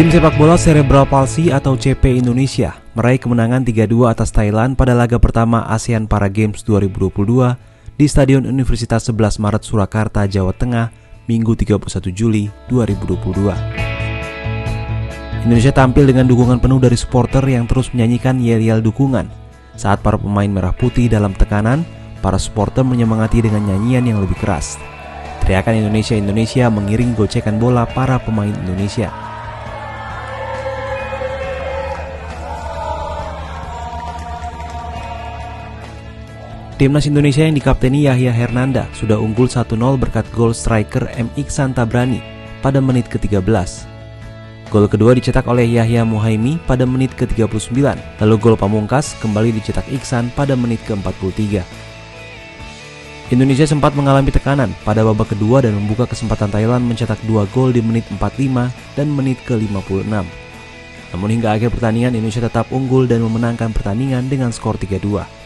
Tim sepak bola Cerebral Palsy atau CP Indonesia meraih kemenangan 3-2 atas Thailand pada laga pertama ASEAN Para Games 2022 di Stadion Universitas 11 Maret Surakarta, Jawa Tengah, Minggu 31 Juli 2022. Indonesia tampil dengan dukungan penuh dari supporter yang terus menyanyikan yel-yel dukungan. Saat para pemain merah putih dalam tekanan, para supporter menyemangati dengan nyanyian yang lebih keras. Teriakan Indonesia-Indonesia mengiringi gocekan bola para pemain Indonesia. Timnas Indonesia yang dikapteni Yahya Hernanda sudah unggul 1-0 berkat gol striker M. Iksan Tabrani pada menit ke-13. Gol kedua dicetak oleh Yahya Muhaimi pada menit ke-39, lalu gol pamungkas kembali dicetak Iksan pada menit ke-43. Indonesia sempat mengalami tekanan pada babak kedua dan membuka kesempatan Thailand mencetak 2 gol di menit 45 dan menit ke-56. Namun hingga akhir pertandingan Indonesia tetap unggul dan memenangkan pertandingan dengan skor 3-2.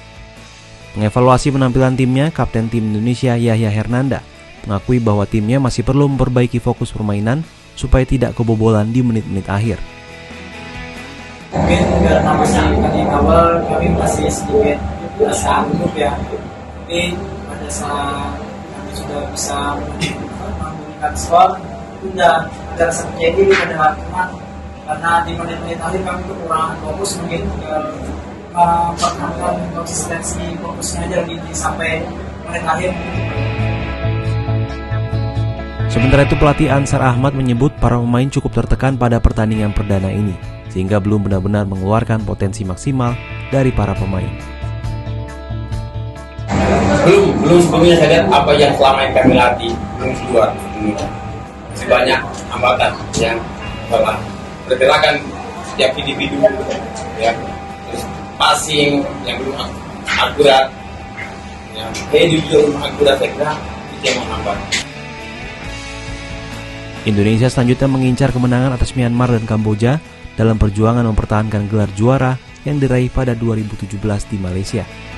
Mengevaluasi penampilan timnya, Kapten Tim Indonesia Yahya Hernanda mengakui bahwa timnya masih perlu memperbaiki fokus permainan supaya tidak kebobolan di menit-menit akhir. Mungkin karena masih tadi awal kami masih sedikit merasa gugup ya, tapi pada saat kami sudah bisa mengumpulkan skor, sudah ada rasa percaya pada lapangan karena di menit-menit akhir kami kekurangan fokus mungkin. Konsistensi fokusnya aja gitu sampai menit akhir. Sementara itu pelatih Ansar Ahmad menyebut para pemain cukup tertekan pada pertandingan perdana ini sehingga belum benar-benar mengeluarkan potensi maksimal dari para pemain. Belum sepenuhnya sadar apa yang selama yang kami latih belum keluar. Masih banyak hambatan yang salah pergerakan setiap individu ya. Passing yang belum akurat, yang juga belum akurat, itu yang menghambat. Indonesia selanjutnya mengincar kemenangan atas Myanmar dan Kamboja dalam perjuangan mempertahankan gelar juara yang diraih pada 2017 di Malaysia.